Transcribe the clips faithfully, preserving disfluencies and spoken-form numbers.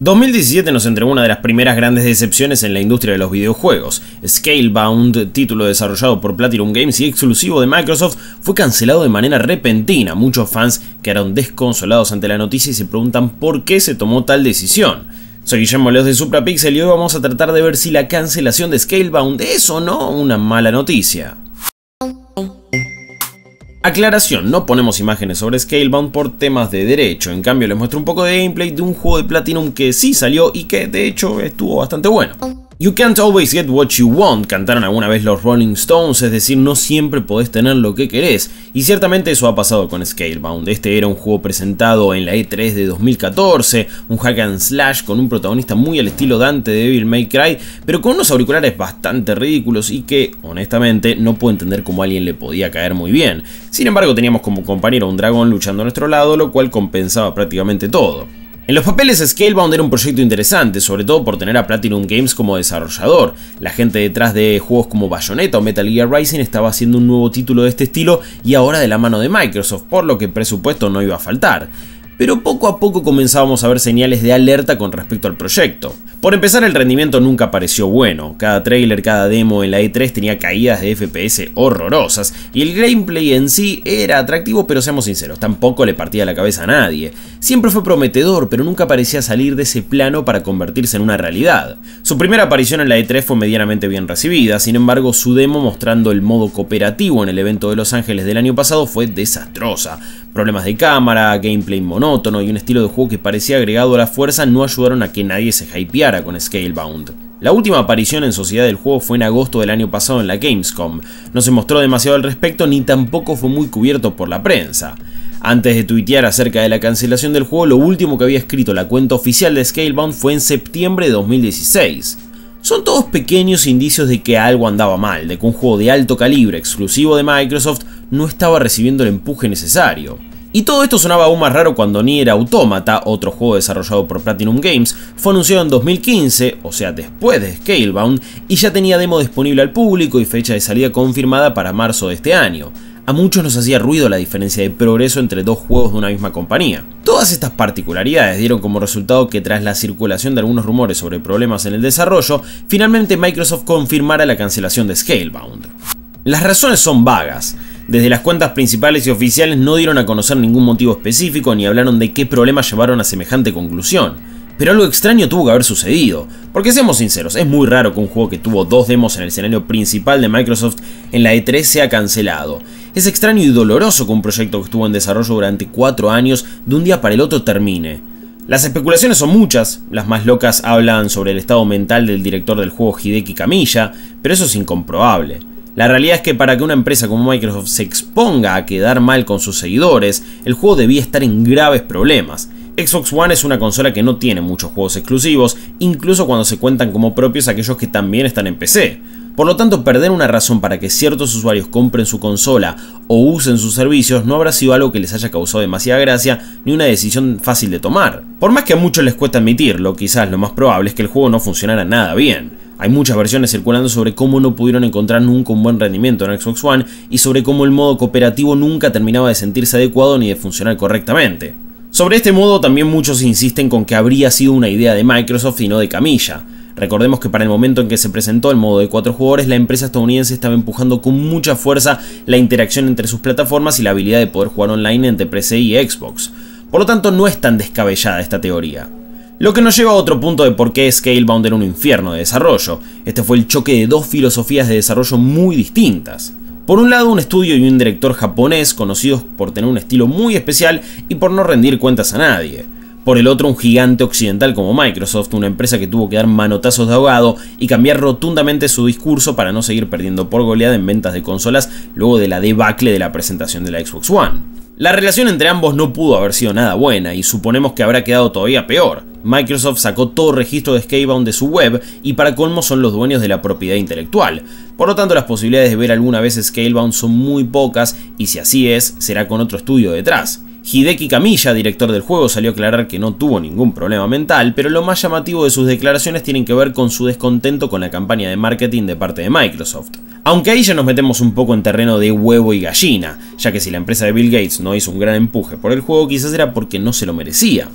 dos mil diecisiete nos entregó una de las primeras grandes decepciones en la industria de los videojuegos. Scalebound, título desarrollado por Platinum Games y exclusivo de Microsoft, fue cancelado de manera repentina. Muchos fans quedaron desconsolados ante la noticia y se preguntan por qué se tomó tal decisión. Soy Guillermo Leoz de SupraPixel y hoy vamos a tratar de ver si la cancelación de Scalebound es o no una mala noticia. Aclaración, no ponemos imágenes sobre Scalebound por temas de derecho, en cambio les muestro un poco de gameplay de un juego de Platinum que sí salió y que de hecho estuvo bastante bueno. You can't always get what you want, cantaron alguna vez los Rolling Stones, es decir, no siempre podés tener lo que querés, y ciertamente eso ha pasado con Scalebound. Este era un juego presentado en la E tres de dos mil catorce, un hack and slash con un protagonista muy al estilo Dante de Devil May Cry, pero con unos auriculares bastante ridículos y que, honestamente, no puedo entender cómo a alguien le podía caer muy bien. Sin embargo, teníamos como compañero un dragón luchando a nuestro lado, lo cual compensaba prácticamente todo. En los papeles, Scalebound era un proyecto interesante, sobre todo por tener a Platinum Games como desarrollador. La gente detrás de juegos como Bayonetta o Metal Gear Rising estaba haciendo un nuevo título de este estilo y ahora de la mano de Microsoft, por lo que presupuesto no iba a faltar. Pero poco a poco comenzábamos a ver señales de alerta con respecto al proyecto. Por empezar, el rendimiento nunca pareció bueno. Cada trailer, cada demo en la E tres tenía caídas de F P S horrorosas, y el gameplay en sí era atractivo, pero seamos sinceros, tampoco le partía la cabeza a nadie. Siempre fue prometedor, pero nunca parecía salir de ese plano para convertirse en una realidad. Su primera aparición en la E tres fue medianamente bien recibida, sin embargo su demo mostrando el modo cooperativo en el evento de Los Ángeles del año pasado fue desastrosa. Problemas de cámara, gameplay monótono y un estilo de juego que parecía agregado a la fuerza no ayudaron a que nadie se hypeara con Scalebound. La última aparición en sociedad del juego fue en agosto del año pasado en la Gamescom. No se mostró demasiado al respecto ni tampoco fue muy cubierto por la prensa. Antes de tuitear acerca de la cancelación del juego, lo último que había escrito la cuenta oficial de Scalebound fue en septiembre de dos mil dieciséis. Son todos pequeños indicios de que algo andaba mal, de que un juego de alto calibre exclusivo de Microsoft no estaba recibiendo el empuje necesario. Y todo esto sonaba aún más raro cuando NieR Automata, otro juego desarrollado por Platinum Games, fue anunciado en dos mil quince, o sea después de Scalebound, y ya tenía demo disponible al público y fecha de salida confirmada para marzo de este año. A muchos nos hacía ruido la diferencia de progreso entre dos juegos de una misma compañía. Todas estas particularidades dieron como resultado que tras la circulación de algunos rumores sobre problemas en el desarrollo, finalmente Microsoft confirmara la cancelación de Scalebound. Las razones son vagas. Desde las cuentas principales y oficiales no dieron a conocer ningún motivo específico ni hablaron de qué problemas llevaron a semejante conclusión. Pero algo extraño tuvo que haber sucedido, porque seamos sinceros, es muy raro que un juego que tuvo dos demos en el escenario principal de Microsoft en la E tres sea cancelado. Es extraño y doloroso que un proyecto que estuvo en desarrollo durante cuatro años de un día para el otro termine. Las especulaciones son muchas, las más locas hablan sobre el estado mental del director del juego Hideki Kamiya, pero eso es incomprobable. La realidad es que para que una empresa como Microsoft se exponga a quedar mal con sus seguidores, el juego debía estar en graves problemas. Xbox One es una consola que no tiene muchos juegos exclusivos, incluso cuando se cuentan como propios aquellos que también están en P C. Por lo tanto, perder una razón para que ciertos usuarios compren su consola o usen sus servicios no habrá sido algo que les haya causado demasiada gracia ni una decisión fácil de tomar. Por más que a muchos les cueste admitirlo, quizás lo más probable es que el juego no funcionara nada bien. Hay muchas versiones circulando sobre cómo no pudieron encontrar nunca un buen rendimiento en Xbox One y sobre cómo el modo cooperativo nunca terminaba de sentirse adecuado ni de funcionar correctamente. Sobre este modo también muchos insisten con que habría sido una idea de Microsoft y no de Kamiya. Recordemos que para el momento en que se presentó el modo de cuatro jugadores, la empresa estadounidense estaba empujando con mucha fuerza la interacción entre sus plataformas y la habilidad de poder jugar online entre P C y Xbox. Por lo tanto, no es tan descabellada esta teoría. Lo que nos lleva a otro punto de por qué Scalebound era un infierno de desarrollo. Este fue el choque de dos filosofías de desarrollo muy distintas. Por un lado, un estudio y un director japonés conocidos por tener un estilo muy especial y por no rendir cuentas a nadie. Por el otro, un gigante occidental como Microsoft, una empresa que tuvo que dar manotazos de ahogado y cambiar rotundamente su discurso para no seguir perdiendo por goleada en ventas de consolas luego de la debacle de la presentación de la Xbox One. La relación entre ambos no pudo haber sido nada buena y suponemos que habrá quedado todavía peor. Microsoft sacó todo registro de Scalebound de su web y para colmo son los dueños de la propiedad intelectual. Por lo tanto, las posibilidades de ver alguna vez Scalebound son muy pocas y si así es, será con otro estudio detrás. Hideki Kamiya, director del juego, salió a aclarar que no tuvo ningún problema mental, pero lo más llamativo de sus declaraciones tienen que ver con su descontento con la campaña de marketing de parte de Microsoft. Aunque ahí ya nos metemos un poco en terreno de huevo y gallina, ya que si la empresa de Bill Gates no hizo un gran empuje por el juego, quizás era porque no se lo merecía.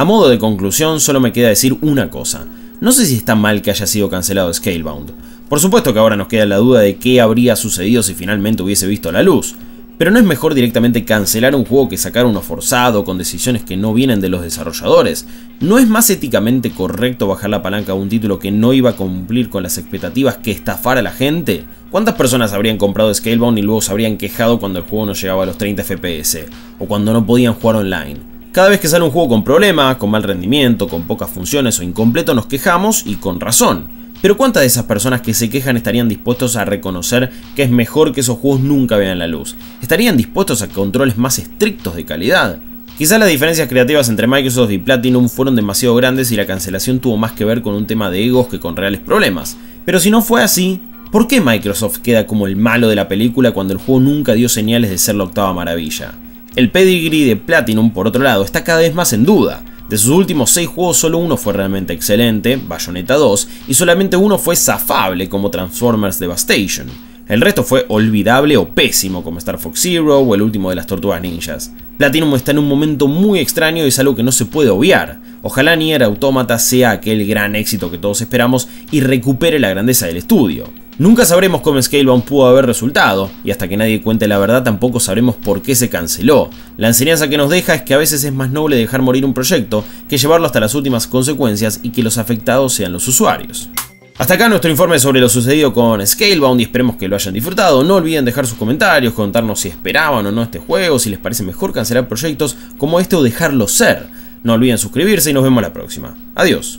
A modo de conclusión, solo me queda decir una cosa. No sé si está mal que haya sido cancelado Scalebound. Por supuesto que ahora nos queda la duda de qué habría sucedido si finalmente hubiese visto la luz. Pero ¿no es mejor directamente cancelar un juego que sacar uno forzado, con decisiones que no vienen de los desarrolladores? ¿No es más éticamente correcto bajar la palanca a un título que no iba a cumplir con las expectativas que estafar a la gente? ¿Cuántas personas habrían comprado Scalebound y luego se habrían quejado cuando el juego no llegaba a los treinta F P S? O cuando no podían jugar online. Cada vez que sale un juego con problemas, con mal rendimiento, con pocas funciones o incompleto nos quejamos, y con razón. Pero ¿cuántas de esas personas que se quejan estarían dispuestos a reconocer que es mejor que esos juegos nunca vean la luz? ¿Estarían dispuestos a controles más estrictos de calidad? Quizás las diferencias creativas entre Microsoft y Platinum fueron demasiado grandes y la cancelación tuvo más que ver con un tema de egos que con reales problemas. Pero si no fue así, ¿por qué Microsoft queda como el malo de la película cuando el juego nunca dio señales de ser la octava maravilla? El pedigree de Platinum, por otro lado, está cada vez más en duda. De sus últimos seis juegos, solo uno fue realmente excelente, Bayonetta dos, y solamente uno fue zafable, como Transformers Devastation. El resto fue olvidable o pésimo, como Star Fox Zero o el último de las Tortugas Ninjas. Platinum está en un momento muy extraño y es algo que no se puede obviar. Ojalá NieR Automata sea aquel gran éxito que todos esperamos y recupere la grandeza del estudio. Nunca sabremos cómo Scalebound pudo haber resultado, y hasta que nadie cuente la verdad tampoco sabremos por qué se canceló. La enseñanza que nos deja es que a veces es más noble dejar morir un proyecto que llevarlo hasta las últimas consecuencias y que los afectados sean los usuarios. Hasta acá nuestro informe sobre lo sucedido con Scalebound, y esperemos que lo hayan disfrutado. No olviden dejar sus comentarios, contarnos si esperaban o no este juego, si les parece mejor cancelar proyectos como este o dejarlo ser. No olviden suscribirse y nos vemos la próxima. Adiós.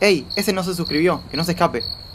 ¡Ey! Ese no se suscribió, que no se escape.